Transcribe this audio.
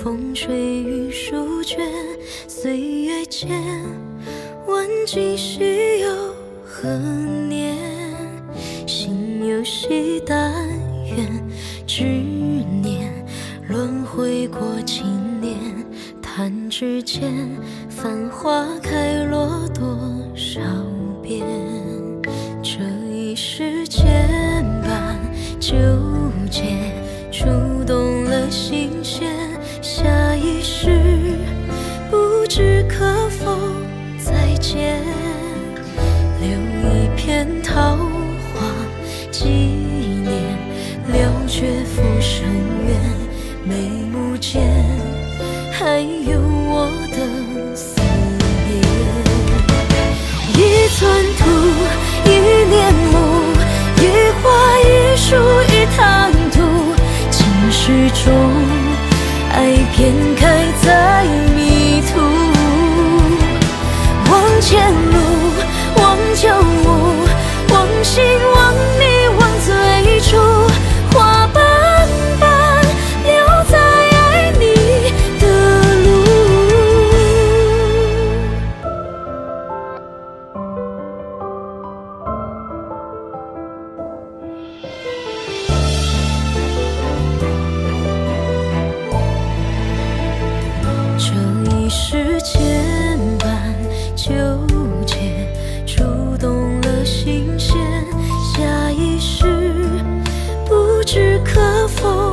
风吹雨书卷，岁月间，问今夕又何年？心有谁但愿执念？轮回过经年，弹指间，繁华开落多少遍？这一世牵绊纠结，触动了心弦。下一世不知可否再见，留一片桃花纪念，了却浮生缘，眉目间还有我的思念。一寸土，一年木，一花一树一滩土，情绪中。 爱偏开在迷途，往前路，往旧物，往心，往你，往最初，花瓣瓣留在爱你的路。 一世牵绊纠结，触动了心弦。下一世不知可否。